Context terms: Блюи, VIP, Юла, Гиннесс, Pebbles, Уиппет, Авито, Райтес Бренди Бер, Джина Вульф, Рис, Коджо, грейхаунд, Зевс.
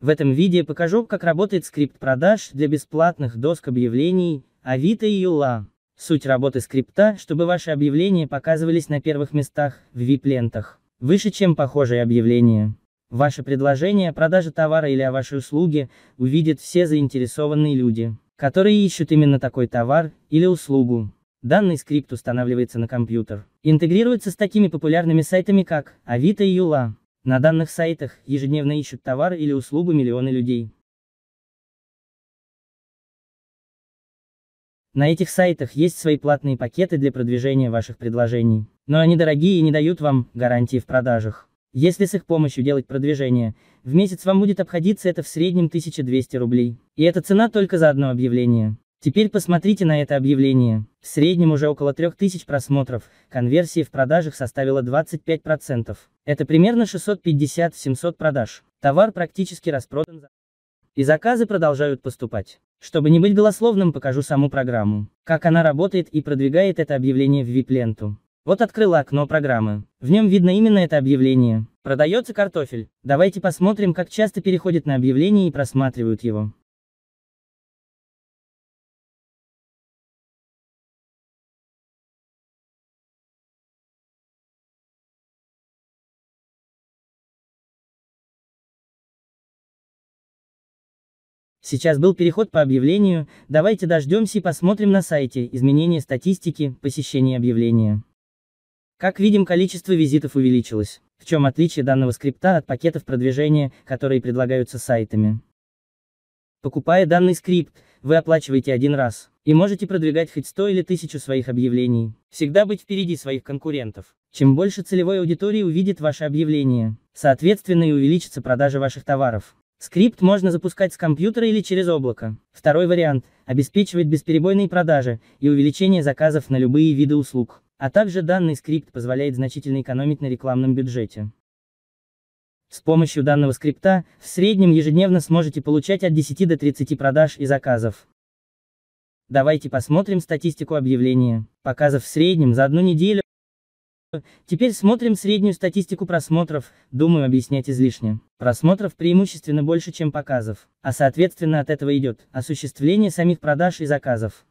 В этом видео покажу, как работает скрипт продаж для бесплатных досок объявлений Авито и Юла. Суть работы скрипта, чтобы ваши объявления показывались на первых местах в VIP-лентах, выше, чем похожие объявления. Ваше предложение о продаже товара или о вашей услуге увидят все заинтересованные люди, которые ищут именно такой товар или услугу. Данный скрипт устанавливается на компьютер, интегрируется с такими популярными сайтами, как Авито и Юла. На данных сайтах ежедневно ищут товар или услугу миллионы людей. На этих сайтах есть свои платные пакеты для продвижения ваших предложений, но они дорогие и не дают вам гарантии в продажах. Если с их помощью делать продвижение, в месяц вам будет обходиться это в среднем 1200 рублей. И это цена только за одно объявление. Теперь посмотрите на это объявление. В среднем уже около 3000 просмотров, конверсия в продажах составила 25%. Это примерно 650-700 продаж. Товар практически распродан. И заказы продолжают поступать. Чтобы не быть голословным, покажу саму программу, как она работает и продвигает это объявление в VIP-ленту. Вот открыла окно программы. В нем видно именно это объявление. Продается картофель. Давайте посмотрим, как часто переходят на объявление и просматривают его. Сейчас был переход по объявлению, давайте дождемся и посмотрим на сайте изменения статистики посещения объявления. Как видим, количество визитов увеличилось. В чем отличие данного скрипта от пакетов продвижения, которые предлагаются сайтами? Покупая данный скрипт, вы оплачиваете один раз и можете продвигать хоть 100 или 1000 своих объявлений. Всегда быть впереди своих конкурентов. Чем больше целевой аудитории увидит ваше объявление, соответственно и увеличится продажа ваших товаров. Скрипт можно запускать с компьютера или через облако. Второй вариант обеспечивает бесперебойные продажи и увеличение заказов на любые виды услуг. А также данный скрипт позволяет значительно экономить на рекламном бюджете. С помощью данного скрипта в среднем ежедневно сможете получать от 10 до 30 продаж и заказов. Давайте посмотрим статистику объявления, показов в среднем за одну неделю. Теперь смотрим среднюю статистику просмотров, думаю, объяснять излишне. Просмотров преимущественно больше, чем показов, а соответственно от этого идет осуществление самих продаж и заказов.